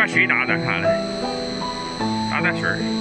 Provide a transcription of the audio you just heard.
把水打打看来，打打水。